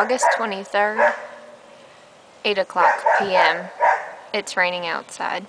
August 23rd, 8:00 p.m. It's raining outside.